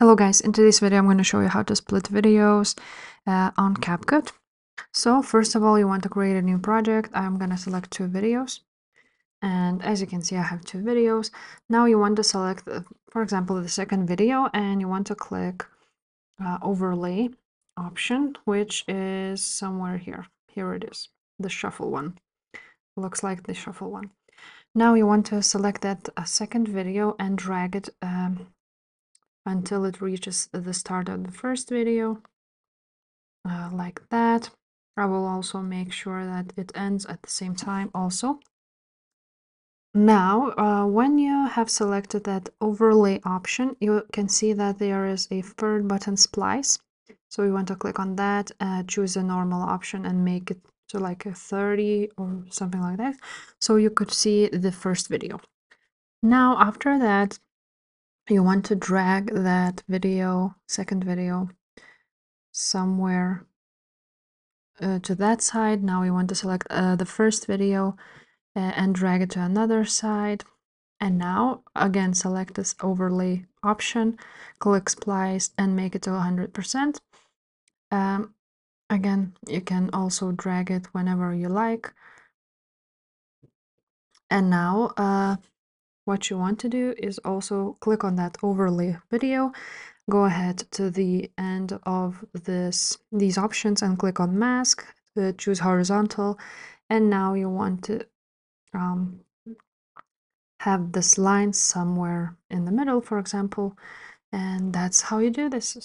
Hello guys, in today's video I'm going to show you how to split videos on CapCut. So first of all, you want to create a new project. I'm going to select two videos, and as you can see I have two videos. Now you want to select, for example, the second video, and you want to click overlay option, which is somewhere here. Here it is, the shuffle one. Looks like the shuffle one. Now you want to select that second video and drag it until it reaches the start of the first video, like that. I will also make sure that it ends at the same time also. Now, when you have selected that overlay option, you can see that there is a third button, splice. So we want to click on that, choose a normal option and make it to like a 30 or something like that. So you could see the first video. Now, after that, you want to drag that video, second video, somewhere to that side. Now we want to select the first video and drag it to another side. And now again, select this overlay option, click splice and make it to 100%. Again, you can also drag it whenever you like. And now, what you want to do is also click on that overlay video, go ahead to the end of these options and click on mask, choose horizontal, and now you want to have this line somewhere in the middle, for example, and that's how you do this.